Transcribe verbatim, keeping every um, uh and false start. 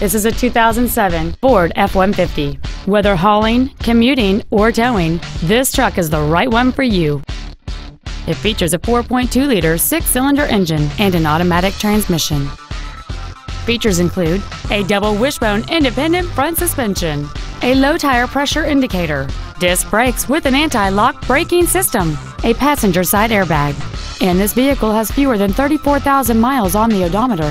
This is a two thousand seven Ford F one fifty. Whether hauling, commuting, or towing, this truck is the right one for you. It features a four point two liter six-cylinder engine and an automatic transmission. Features include a double wishbone independent front suspension, a low tire pressure indicator, disc brakes with an anti-lock braking system, a passenger side airbag, and this vehicle has fewer than thirty-four thousand miles on the odometer.